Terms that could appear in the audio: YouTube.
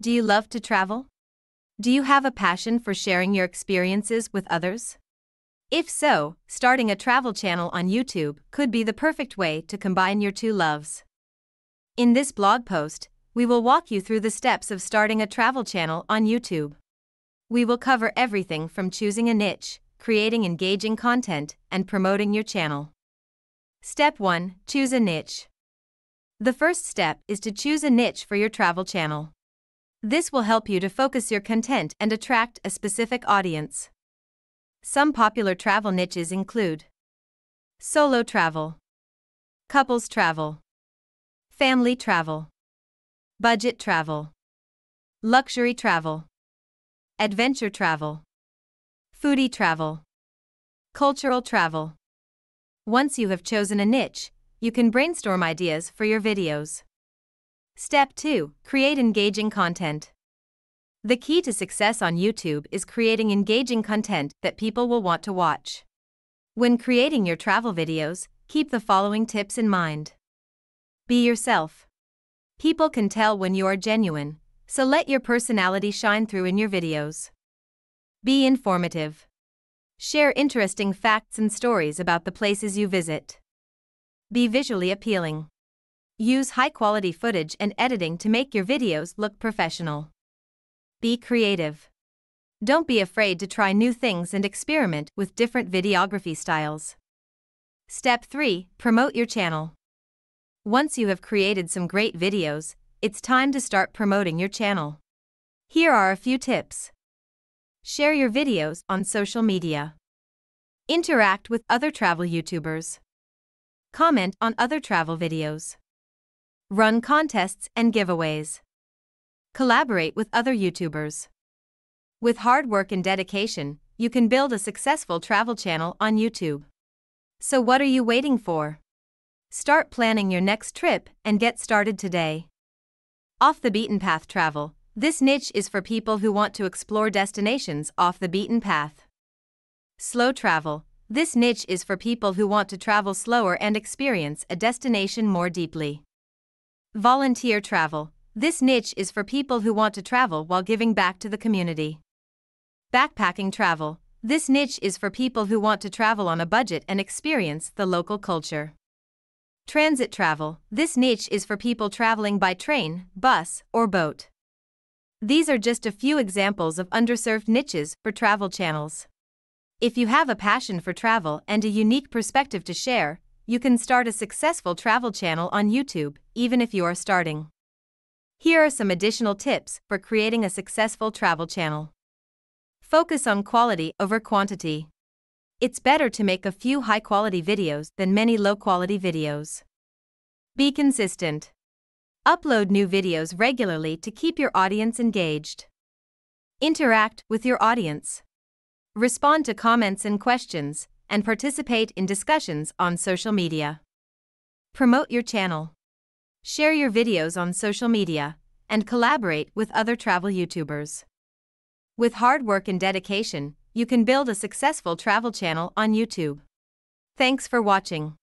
Do you love to travel? Do you have a passion for sharing your experiences with others? If so, starting a travel channel on YouTube could be the perfect way to combine your two loves. In this blog post, we will walk you through the steps of starting a travel channel on YouTube. We will cover everything from choosing a niche, creating engaging content, and promoting your channel. Step 1. Choose a niche. The first step is to choose a niche for your travel channel. This will help you to focus your content and attract a specific audience. Some popular travel niches include solo travel, couples travel, family travel, budget travel, luxury travel, adventure travel, foodie travel, cultural travel. Once you have chosen a niche, you can brainstorm ideas for your videos. Step 2. Create engaging content. The key to success on YouTube is creating engaging content that people will want to watch. When creating your travel videos, keep the following tips in mind. Be yourself. People can tell when you are genuine, so let your personality shine through in your videos. Be informative. Share interesting facts and stories about the places you visit. Be visually appealing. Use high-quality footage and editing to make your videos look professional. Be creative. Don't be afraid to try new things and experiment with different videography styles. Step 3. Promote your channel. Once you have created some great videos, it's time to start promoting your channel. Here are a few tips. Share your videos on social media. Interact with other travel YouTubers. Comment on other travel videos. Run contests and giveaways. Collaborate with other YouTubers. With hard work and dedication, you can build a successful travel channel on YouTube. So what are you waiting for? Start planning your next trip and get started today. Off the beaten path travel. This niche is for people who want to explore destinations off the beaten path. Slow travel. This niche is for people who want to travel slower and experience a destination more deeply. Volunteer travel. This niche is for people who want to travel while giving back to the community. Backpacking travel. This niche is for people who want to travel on a budget and experience the local culture. Transit travel. This niche is for people traveling by train, bus, or boat. These are just a few examples of underserved niches for travel channels. If you have a passion for travel and a unique perspective to share, you can start a successful travel channel on YouTube, even if you are starting. Here are some additional tips for creating a successful travel channel. Focus on quality over quantity. It's better to make a few high-quality videos than many low-quality videos. Be consistent. Upload new videos regularly to keep your audience engaged. Interact with your audience. Respond to comments and questions, and participate in discussions on social media. Promote your channel. Share your videos on social media, and collaborate with other travel YouTubers. With hard work and dedication, you can build a successful travel channel on YouTube. Thanks for watching.